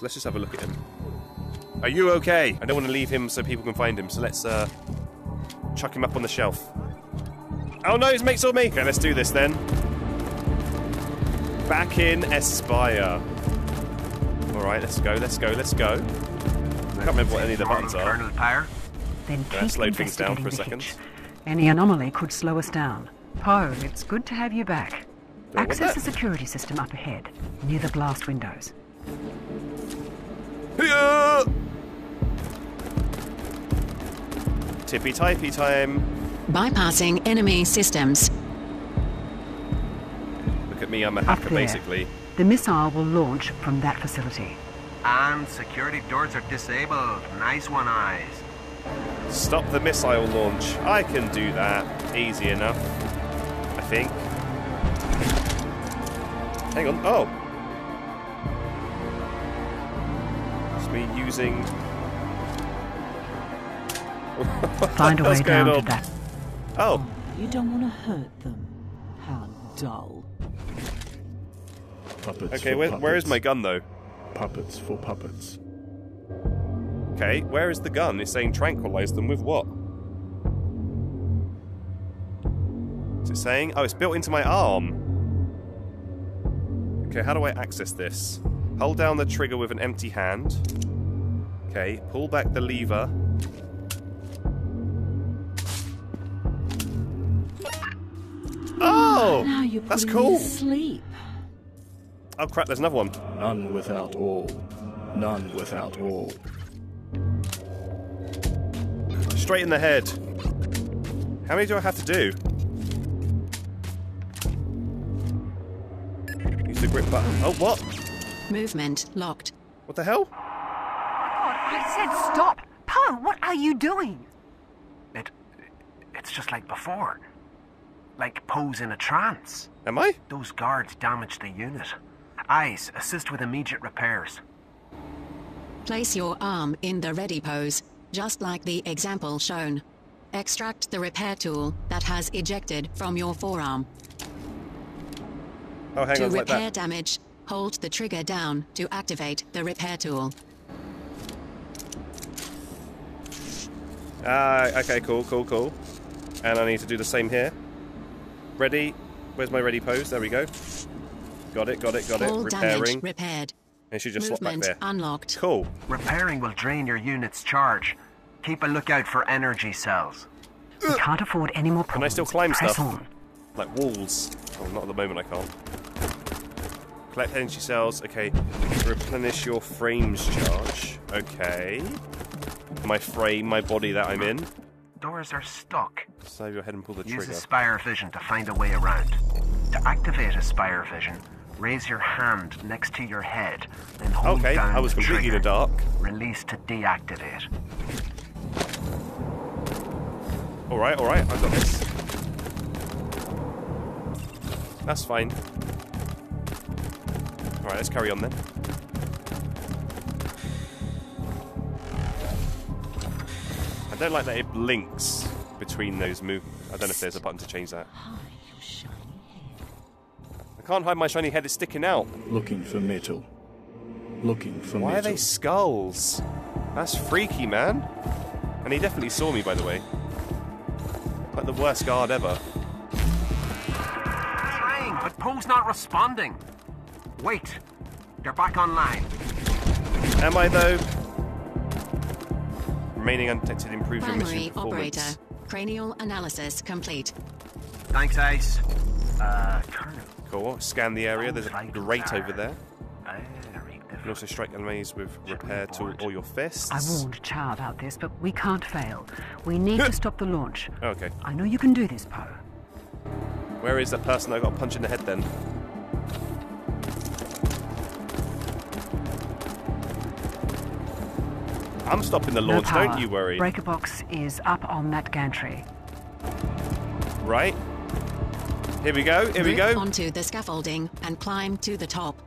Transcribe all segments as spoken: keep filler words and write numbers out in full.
Let's just have a look at him. Are you okay? I don't want to leave him so people can find him, so let's uh, chuck him up on the shelf. Oh no, his mate saw me! Okay, let's do this then. Back in Espire. Alright, let's go, let's go, let's go. I can't remember what any of the buttons are. Then keep let's load things down for a second. Hitch. Any anomaly could slow us down. Poe, it's good to have you back. Don't Access the security system up ahead, near the glass windows. Hiya! Tippy-typey time. Bypassing enemy systems. Look at me, I'm a hacker, there, basically. The missile will launch from that facility. And security doors are disabled. Nice one, eyes. Stop the missile launch. I can do that. Easy enough. I think. Hang on. Oh. It's me using... Find a way down to that. Oh. You don't want to hurt them. How dull. Puppets okay, where, puppets. Where is my gun, though? Puppets for puppets. Okay, where is the gun? It's saying tranquilize them with what? Is it saying? Oh, it's built into my arm. Okay, how do I access this? Hold down the trigger with an empty hand. Okay, pull back the lever. Oh! Now you're that's cool. Sleep. Oh crap, there's another one. None without all. None without all. Straight in the head. How many do I have to do? Use the grip button. Oh, what? Movement locked. What the hell? Oh God, I said stop! Poe, what are you doing? It, it's just like before. Like Poe's in a trance. Am I? Those guards damaged the unit. Eyes, assist with immediate repairs. Place your arm in the ready pose. Just like the example shown. Extract the repair tool that has ejected from your forearm. Oh, hang on, like that. To repair damage, hold the trigger down to activate the repair tool. Ah, uh, okay, cool, cool, cool. And I need to do the same here. Ready. Where's my ready pose? There we go. Got it, got it, got it. All repairing. Repaired. And she just movement back there. Unlocked. Cool. Repairing will drain your unit's charge. Keep a lookout for energy cells. We can't afford any more problems. Can I still climb Press stuff? On. Like walls. Oh, not at the moment, I can't. Collect energy cells. Okay. Replenish your frame's charge. Okay. My frame, my body that I'm in. Doors are stuck. Save your head and pull the Use trigger. Use Espire Vision to find a way around. To activate Espire Vision, raise your hand next to your head and hold okay, down I was the completely trigger. In the dark. Release to deactivate. Alright, alright, I've got this. That's fine. Alright, let's carry on then. I don't like that it blinks between those movements. I don't know if there's a button to change that. I can't hide my shiny head, it's sticking out. Looking for metal. Looking for Why metal. Why are they skulls? That's freaky, man. And he definitely saw me, by the way. Like the worst guard ever. Trying, but Poe's not responding. Wait, they're back online. Am I, though? Remaining undetected improves your mission performance. Primary operator. Cranial analysis complete. Thanks, Ace. Uh, Colonel. Cool. Scan the area. There's a grate over there. You can also strike enemies with repair tool or your fists. I warned Chow about this, but we can't fail. We need to stop the launch. Okay. I know you can do this, Poe. Where is that person I got punched in the head then? I'm stopping the launch, no don't you worry. Breaker box is up on that gantry. Right. Here we go, here Root we go. Onto the scaffolding and climb to the top.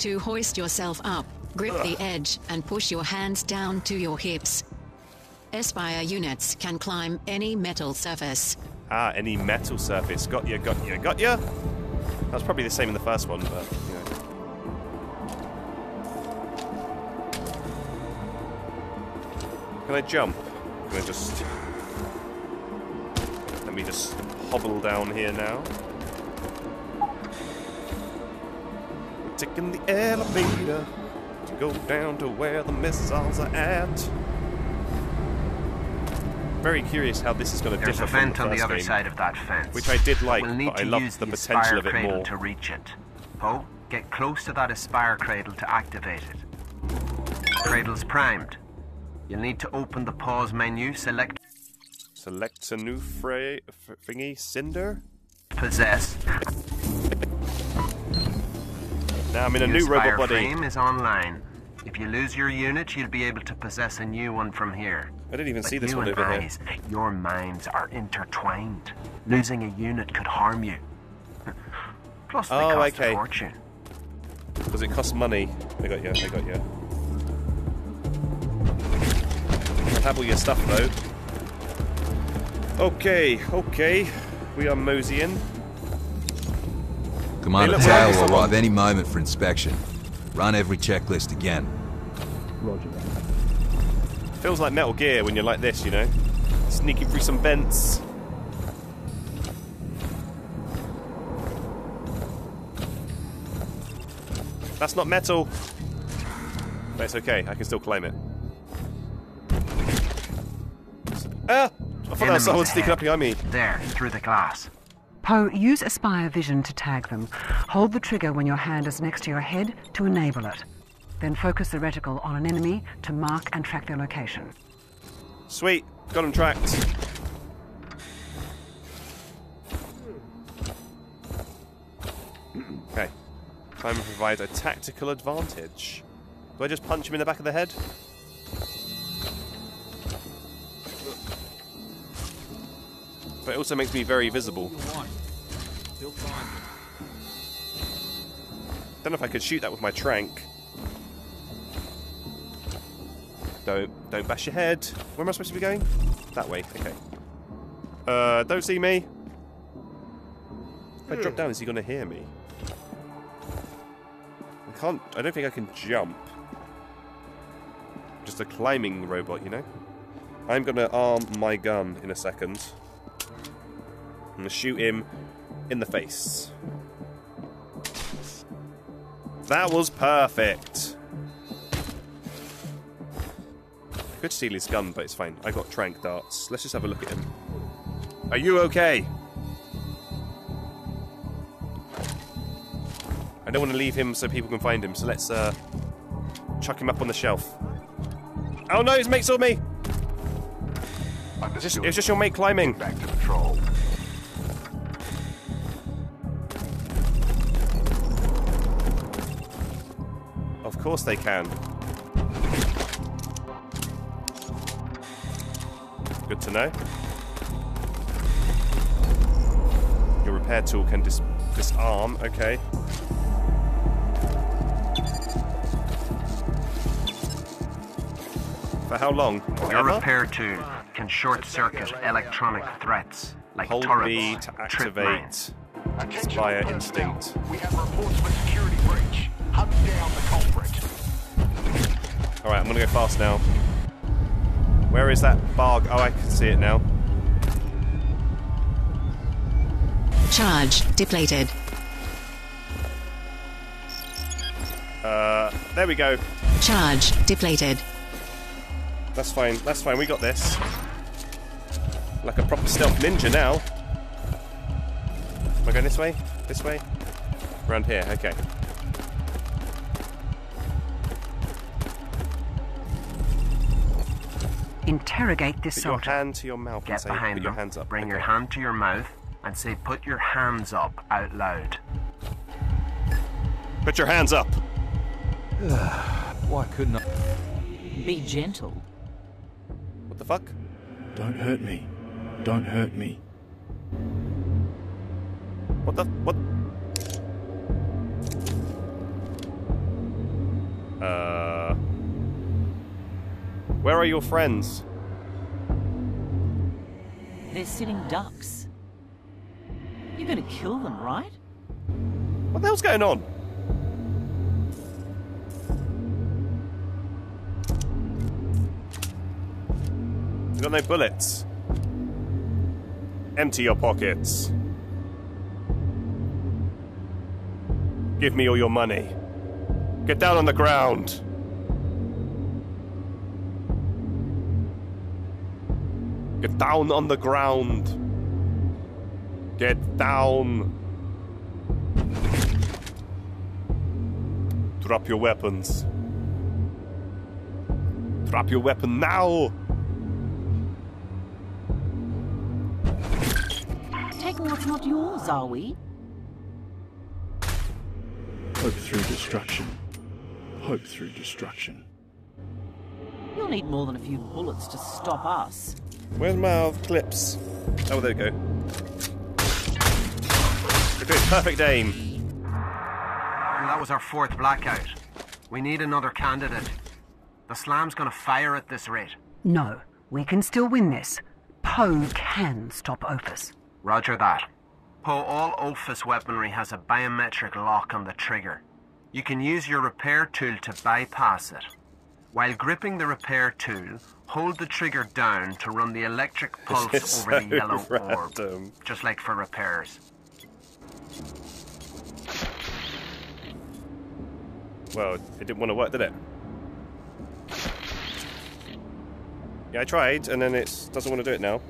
To hoist yourself up, grip Ugh. the edge and push your hands down to your hips. Espire units can climb any metal surface. Ah, any metal surface. Got ya, got ya, got ya. That's probably the same in the first one, but, you know. Can I jump? Can I just... Let me just hobble down here now. We're taking the elevator to go down to where the missiles are at. Very curious how this is going to There's differ a vent from the, on the other game, side of that fence, which I did like, we'll but I loved the, the potential of it more. To reach it. Poe, get close to that Espire cradle to activate it. Cradle's primed. You'll need to open the pause menu, select... Select a new fray... thingy? Cinder? Possess. Now I'm in a new robot body. The frame is online. If you lose your unit, you'll be able to possess a new one from here. I didn't even but see this one over eyes, here. Your minds are intertwined. Losing a unit could harm you. Plus, oh, cost okay. a fortune. Does it cost money? I got you, I got you. Have all your stuff though. Okay, okay. We are moseying. Commander T O will arrive any moment for inspection. Run every checklist again. Roger that. Feels like Metal Gear when you're like this, you know? Sneaking through some vents. That's not metal. But it's okay, I can still claim it. Ah! I thought that was someone sneaking up behind me. There, through the glass. Poe, use Espire vision to tag them. Hold the trigger when your hand is next to your head to enable it. Then focus the reticle on an enemy to mark and track their location. Sweet. Got them tracked. Okay. Time to provide a tactical advantage. Do I just punch him in the back of the head? But it also makes me very visible. Don't know if I could shoot that with my trank. Don't, don't bash your head. Where am I supposed to be going? That way. Okay. Uh, don't see me. If I drop down, is he going to hear me? I can't. I don't think I can jump. Just a climbing robot, you know. I'm going to arm my gun in a second. I'm gonna shoot him in the face. That was perfect. I could steal his gun, but it's fine. I got trank darts. Let's just have a look at him. Are you okay? I don't want to leave him so people can find him, so let's uh, chuck him up on the shelf. Oh no, his mate saw me! It was just, it was just your mate climbing. Back to patrol. Of course they can. Good to know. Your repair tool can dis disarm, okay. For how long? Forever? Your repair tool can short-circuit electronic threats like Hold turrets, B to activate Espire Instinct. We have reports of a security breach. Hunt down the culprit. Alright, I'm gonna go fast now. Where is that barg? Oh, I can see it now. Charge depleted. Uh, there we go. Charge depleted. That's fine, that's fine, we got this. Like a proper stealth ninja now. Am I going this way? This way? Around here, okay. Interrogate this soldier. Put your hand to your mouth. Get and say, behind put your them. hands up. Bring okay. your hand to your mouth and say, put your hands up out loud. Put your hands up. Why couldn't I? Be gentle. What the fuck? Don't hurt me. Don't hurt me. What the? What? Uh... Where are your friends? They're sitting ducks. You're gonna kill them, right? What the hell's going on? got no bullets. Empty your pockets. Give me all your money. Get down on the ground. Get down on the ground. Get down. Drop your weapons. Drop your weapon now. Taking what's not yours, are we? Hope through destruction. Hope through destruction. You'll need more than a few bullets to stop us. Where's my other clips? Oh, there we go. We're doing perfect aim. That was our fourth blackout. We need another candidate. The SLAM's gonna fire at this rate. No, we can still win this. Poe can stop Opus. Roger that. Poe, all Opus weaponry has a biometric lock on the trigger. You can use your repair tool to bypass it. While gripping the repair tool, hold the trigger down to run the electric pulse over so the yellow random. orb, just like for repairs. Well, it didn't want to work, did it? Yeah, I tried, and then it doesn't want to do it now.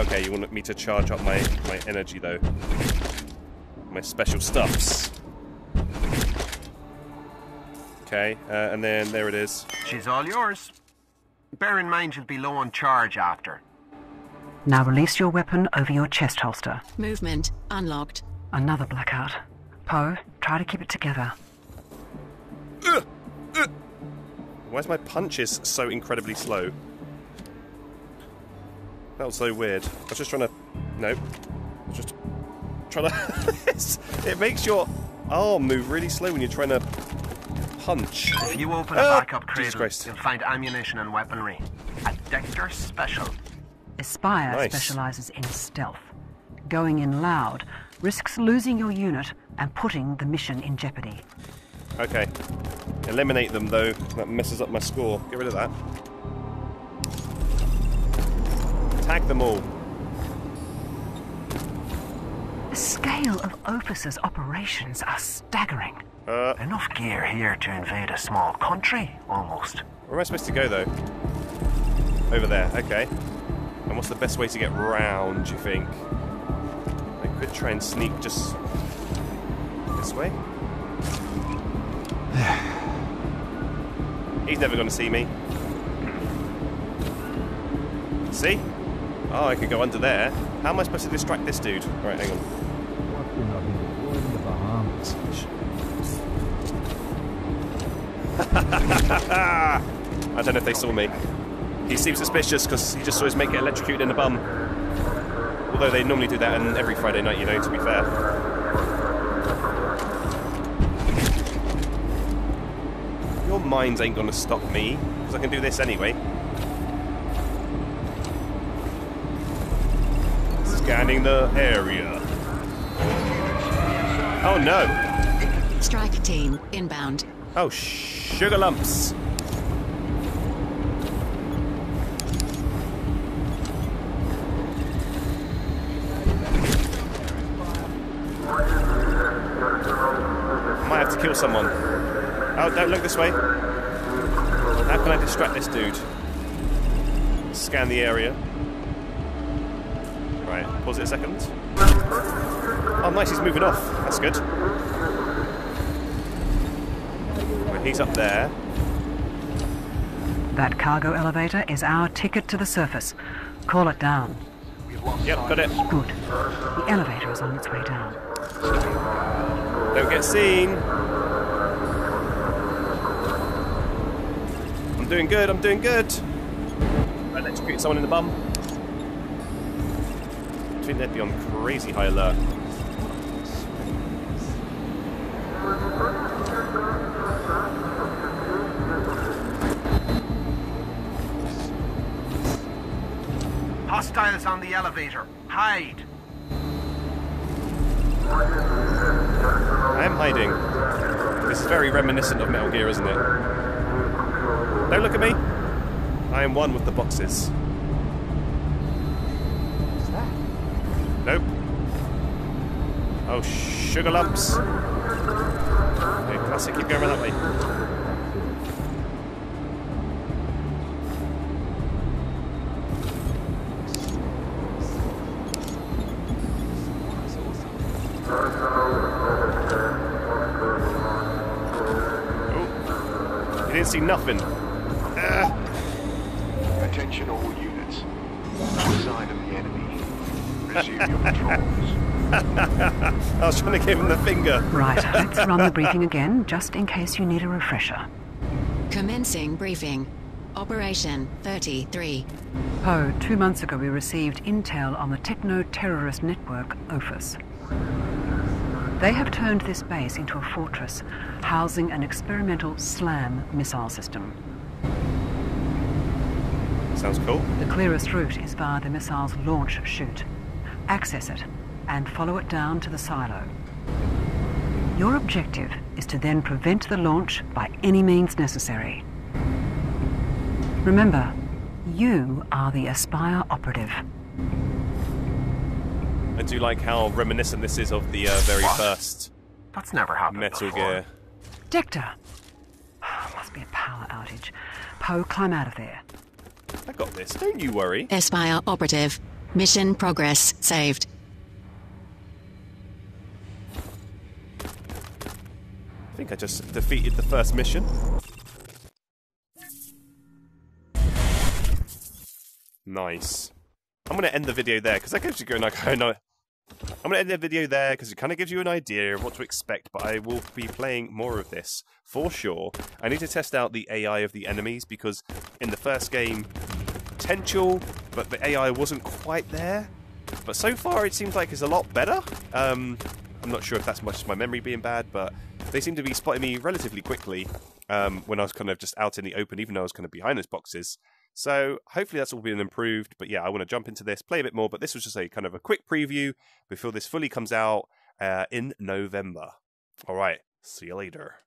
Okay, you want me to charge up my, my energy, though. My special stuffs. Okay, uh, and then there it is. She's all yours. Bear in mind you'll be low on charge after. Now release your weapon over your chest holster. Movement unlocked. Another blackout. Poe, try to keep it together. Uh, uh. Why is my punches so incredibly slow? That was so weird. I was just trying to... No. Just trying to... It makes your arm move really slow when you're trying to punch. If you open a ah! backup cradle, you'll find ammunition and weaponry. A Dexter special. Espire nice. specializes in stealth. Going in loud risks losing your unit and putting the mission in jeopardy. Okay. Eliminate them, though. That messes up my score. Get rid of that. Attack them all. The scale of Opus's operations are staggering. Uh, Enough gear here to invade a small country, almost. Where am I supposed to go, though? Over there, okay. And what's the best way to get round, do you think? I could try and sneak just... this way? He's never going to see me. See? Oh, I could go under there. How am I supposed to distract this dude? Alright, hang on. I don't know if they saw me. He seems suspicious because he just saw his mate get electrocuted in the bum. Although they normally do that on every Friday night, you know, to be fair. Your minds ain't gonna stop me, because I can do this anyway. Scanning the area. Oh no! Strike team inbound. Oh, sugar lumps! Might have to kill someone. Oh, don't look this way. How can I distract this dude? Scan the area. Right, pause it a second. Oh nice, he's moving off. That's good. Well, he's up there. That cargo elevator is our ticket to the surface. Call it down. Yep, got it. Good. The elevator is on its way down. Don't get seen. I'm doing good, I'm doing good. I electrocuted someone in the bum. I think they'd be on crazy high alert. Hostiles on the elevator. Hide. I am hiding. This is very reminiscent of Metal Gear, isn't it? Don't look at me. I am one with the boxes. What's that? Nope. Oh, sugar lumps. Okay, classic, keep going around that way. Oh, you didn't see nothing. Uh. Attention all units. Outside of the enemy. Resume your patrols. I was trying to give him the finger. Right, let's run the briefing again, just in case you need a refresher. Commencing briefing. Operation thirty-three. Poe, two months ago we received intel on the techno-terrorist network, Opus. They have turned this base into a fortress, housing an experimental SLAM missile system. Sounds cool. The clearest route is via the missile's launch chute. Access it and follow it down to the silo. Your objective is to then prevent the launch by any means necessary. Remember, you are the Espire operative. I do like how reminiscent this is of the uh, very first. That's never happened Metal Gear. Dexter! Oh, must be a power outage. Poe, climb out of there. I got this, don't you worry. Espire operative. Mission progress saved. I think I just defeated the first mission. Nice. I'm gonna end the video there because that gives you an idea. No, I'm gonna end the video there because it kind of gives you an idea of what to expect. But I will be playing more of this for sure. I need to test out the A I of the enemies because in the first game, potential, but the A I wasn't quite there. But so far, it seems like it's a lot better. Um, I'm not sure if that's much my memory being bad, but they seem to be spotting me relatively quickly um, when I was kind of just out in the open, even though I was kind of behind those boxes. So hopefully that's all been improved. But yeah, I want to jump into this, play a bit more. But this was just a kind of a quick preview before this fully comes out uh, in November. All right, see you later.